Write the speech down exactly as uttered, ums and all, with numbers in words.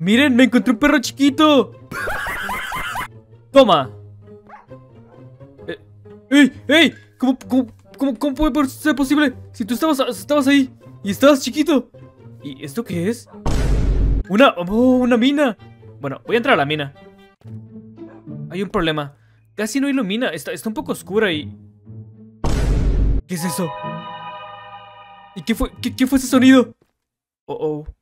Miren, me encontré un perro chiquito. Toma. Eh, ¡Ey! ¡Ey! ¿Cómo, cómo, cómo, cómo puede ser posible? Si tú estabas, estabas ahí y estabas chiquito. ¿Y esto qué es? Una, oh, una mina. Bueno, voy a entrar a la mina. Hay un problema. Casi no ilumina. Está, está un poco oscura y... ¿Qué es eso? ¿Y qué fue, qué, qué fue ese sonido? Oh, oh.